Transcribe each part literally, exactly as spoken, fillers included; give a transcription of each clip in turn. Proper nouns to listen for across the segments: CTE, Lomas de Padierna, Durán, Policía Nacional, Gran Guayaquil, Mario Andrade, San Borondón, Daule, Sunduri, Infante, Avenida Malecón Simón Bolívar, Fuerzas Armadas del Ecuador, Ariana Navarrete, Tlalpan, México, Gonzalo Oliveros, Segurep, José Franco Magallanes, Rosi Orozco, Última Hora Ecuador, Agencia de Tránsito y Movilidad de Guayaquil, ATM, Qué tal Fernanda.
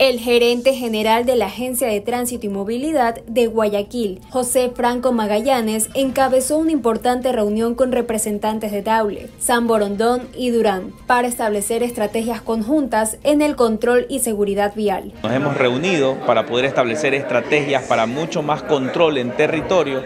El gerente general de la Agencia de Tránsito y Movilidad de Guayaquil, José Franco Magallanes, encabezó una importante reunión con representantes de Daule, San Borondón y Durán para establecer estrategias conjuntas en el control y seguridad vial. Nos hemos reunido para poder establecer estrategias para mucho más control en territorio,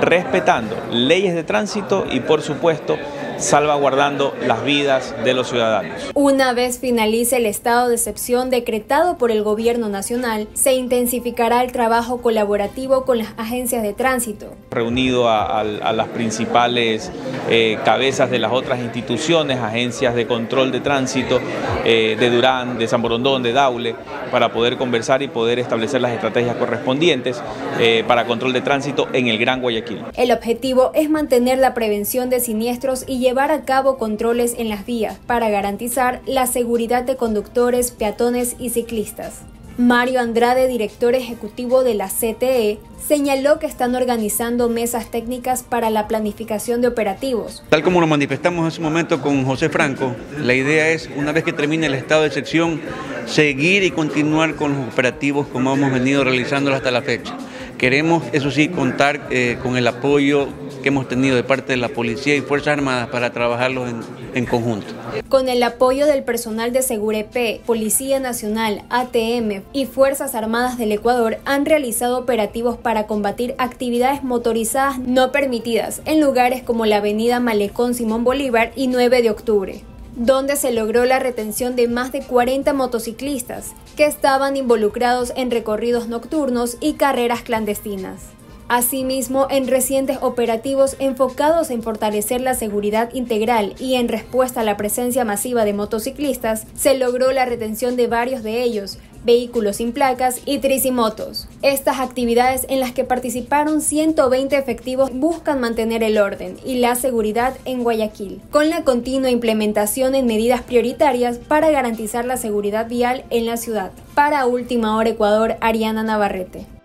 respetando leyes de tránsito y, por supuesto, salvaguardando las vidas de los ciudadanos. Una vez finalice el estado de excepción decretado por el gobierno nacional, se intensificará el trabajo colaborativo con las agencias de tránsito. Reunido a, a, a las principales eh, cabezas de las otras instituciones, agencias de control de tránsito, eh, de Durán, de San Borondón, de Daule, para poder conversar y poder establecer las estrategias correspondientes eh, para control de tránsito en el Gran Guayaquil. El objetivo es mantener la prevención de siniestros y llevar a cabo controles en las vías para garantizar la seguridad de conductores, peatones y ciclistas. Mario Andrade, director ejecutivo de la C T E, señaló que están organizando mesas técnicas para la planificación de operativos. Tal como lo manifestamos hace un momento con José Franco, la idea es, una vez que termine el estado de excepción, seguir y continuar con los operativos como hemos venido realizándolos hasta la fecha. Queremos, eso sí, contar eh, con el apoyo que hemos tenido de parte de la Policía y Fuerzas Armadas para trabajarlos en, en conjunto. Con el apoyo del personal de Segurep, Policía Nacional, A T M y Fuerzas Armadas del Ecuador han realizado operativos para combatir actividades motorizadas no permitidas en lugares como la Avenida Malecón Simón Bolívar y nueve de octubre, donde se logró la retención de más de cuarenta motociclistas que estaban involucrados en recorridos nocturnos y carreras clandestinas. Asimismo, en recientes operativos enfocados en fortalecer la seguridad integral y en respuesta a la presencia masiva de motociclistas, se logró la retención de varios de ellos, vehículos sin placas y tricimotos. Estas actividades, en las que participaron ciento veinte efectivos, buscan mantener el orden y la seguridad en Guayaquil, con la continua implementación en medidas prioritarias para garantizar la seguridad vial en la ciudad. Para Última Hora Ecuador, Ariana Navarrete.